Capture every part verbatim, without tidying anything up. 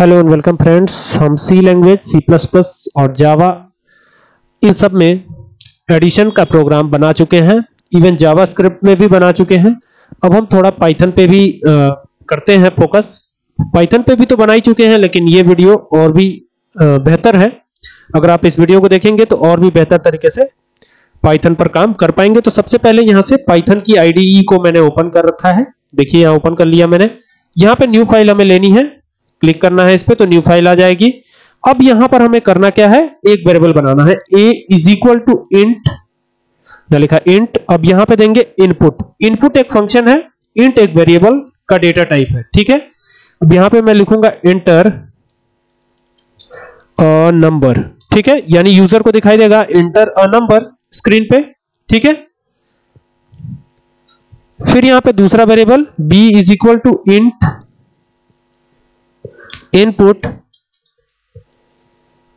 Hello and welcome friends, हम C language, C plus plus और Java इन सब में एडिशन का प्रोग्राम बना चुके हैं। इवन जावास्क्रिप्ट में भी बना चुके हैं। अब हम थोड़ा पाइथन पे भी आ, करते हैं फोकस। पाइथन पे भी तो बना ही चुके हैं, लेकिन ये वीडियो और भी आ, बेहतर है। अगर आप इस वीडियो को देखेंगे तो और भी बेहतर तरीके से पाइथन पर काम कर पाएंगे। तो सबसे पहले यहाँ से पाइथन की आईडीई को मैंने ओपन कर रखा है। देखिए यहाँ ओपन कर लिया मैंने। यहाँ पे न्यू फाइल हमें लेनी है, क्लिक करना है इस पे तो न्यू फाइल आ जाएगी। अब यहां पर हमें करना क्या है, एक वेरिएबल बनाना है a is equal to int, ना लिखा इंट। अब यहां पे देंगे इनपुट। इनपुट एक फंक्शन है, इंट एक वेरिएबल का डेटा टाइप है, ठीक है। अब यहां पे मैं लिखूंगा इंटर अ नंबर, ठीक है, यानी यूजर को दिखाई देगा इंटर अ नंबर स्क्रीन पे, ठीक है। फिर यहां पे दूसरा variable b is equal to int input,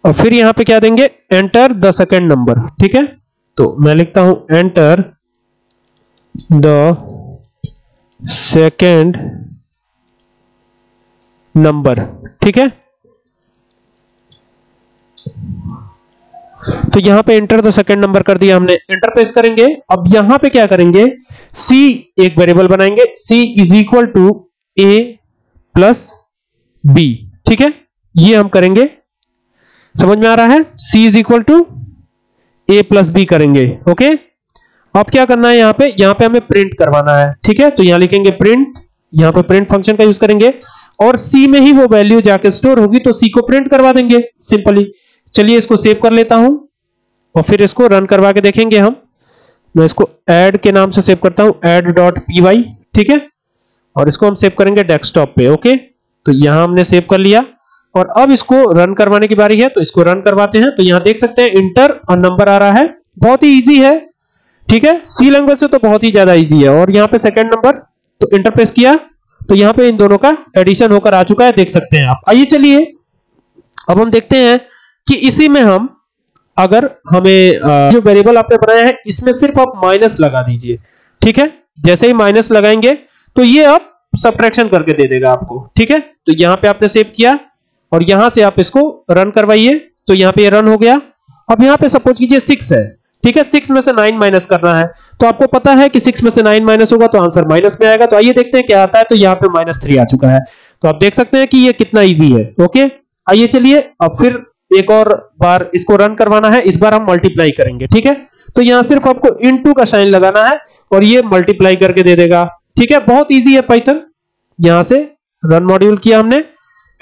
और फिर यहां पे क्या देंगे, एंटर द सेकेंड नंबर, ठीक है। तो मैं लिखता हूं एंटर द सेकेंड नंबर, ठीक है। तो यहां पे एंटर द सेकेंड नंबर कर दिया हमने, एंटर प्रेस करेंगे। अब यहां पे क्या करेंगे, c एक वेरिएबल बनाएंगे, c is equal to a plus b, ठीक है। ये हम करेंगे, समझ में आ रहा है, c is equal to A plus B करेंगे, ओके। अब क्या करना है, यहां पे यहां पे हमें प्रिंट करवाना है, ठीक है। तो यहां लिखेंगे प्रिंट, यहां पे प्रिंट फंक्शन का यूज करेंगे और c में ही वो वैल्यू जाके स्टोर होगी, तो c को प्रिंट करवा देंगे सिंपली। चलिए इसको सेव कर लेता हूं और फिर इसको रन करवा के देखेंगे हम। मैं इसको एड के नाम से सेव करता हूं, add.py, ठीक है। और इसको हम सेव करेंगे डेस्कटॉप पे, ओके। तो यहां हमने सेव कर लिया और अब इसको रन करवाने की बारी है, तो इसको रन करवाते हैं। तो यहां देख सकते हैं इंटर और नंबर आ रहा है, बहुत ही इजी है, ठीक है। सी लैंग्वेज से तो बहुत ही ज्यादा इजी है। और यहां पे सेकंड नंबर, तो इंटर प्रेस किया तो यहां पे इन दोनों का एडिशन होकर आ चुका है, देख सकते हैं आप। आइए चलिए अब हम देखते हैं कि इसी में हम, अगर हमें जो वेरिएबल आपने बनाया है इसमें सिर्फ आप माइनस लगा दीजिए, ठीक है। जैसे ही माइनस लगाएंगे तो ये आप सब्ट्रैक्शन करके दे देगा आपको, ठीक है। तो यहां पे आपने सेव किया और यहां से आप इसको रन करवाइए, तो यहां पे ये रन हो गया। अब यहां पे सपोज कीजिए सिक्स है, ठीक है। सिक्स में से नाइन माइनस करना है, तो आपको पता है कि सिक्स में से नाइन माइनस होगा तो आंसर माइनस में आएगा। तो आइए देखते हैं क्या आता है। तो यहां पे माइनस थ्री आ चुका है। तो आप देख सकते हैं कि ये कितना ईजी है, ओके। आइए चलिए अब फिर एक और बार इसको रन करवाना है, इस बार हम मल्टीप्लाई करेंगे, ठीक है। तो यहां सिर्फ आपको इनटू का साइन लगाना है और ये मल्टीप्लाई करके दे देगा, ठीक है। बहुत इजी है पाइथन। यहां से रन मॉड्यूल किया हमने,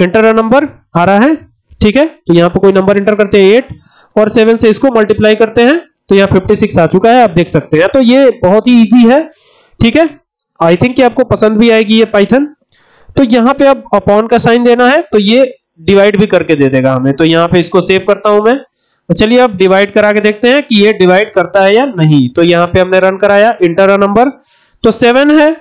एंटर अ नंबर आ रहा है, ठीक है। तो यहां पे कोई नंबर एंटर करते हैं एट और सेवन से इसको मल्टीप्लाई करते हैं, तो यहां फिफ्टी सिक्स आ चुका है, आप देख सकते हैं। तो ये बहुत ही इजी है, ठीक है। आई थिंक कि आपको पसंद भी आएगी ये पाइथन। तो यहां पे अब अपॉन का साइन देना है, तो ये डिवाइड भी करके दे देगा हमें। तो यहां पे इसको सेव करता हूं मैं। चलिए अब डिवाइड करा के देखते हैं कि ये डिवाइड करता है या नहीं। तो यहां पे हमने रन कराया, एंटर अ नंबर, तो सेवन है,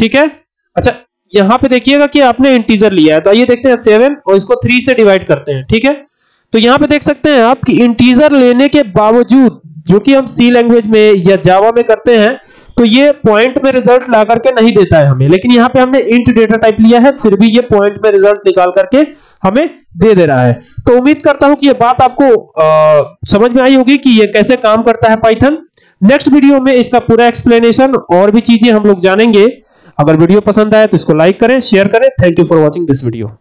ठीक है। अच्छा यहां पे देखिएगा कि आपने इंटीजर लिया है, तो आइए देखते हैं सेवन और इसको थ्री से डिवाइड करते हैं, ठीक है। तो यहां पे देख सकते हैं आप कि इंटीजर लेने के बावजूद, जो कि हम सी लैंग्वेज में या जावा में करते हैं, तो ये पॉइंट में रिजल्ट ला करके नहीं देता है हमें, लेकिन यहां पे हमने इंट डेटा टाइप लिया है, फिर भी ये पॉइंट में रिजल्ट निकाल करके हमें दे दे रहा है। तो उम्मीद करता हूं कि ये बात आपको आ, समझ में आई होगी कि ये कैसे काम करता है पाइथन। नेक्स्ट वीडियो में इसका पूरा एक्सप्लेनेशन और भी चीजें हम लोग जानेंगे। अगर वीडियो पसंद आए तो इसको लाइक करें, शेयर करें। Thank you for watching this video.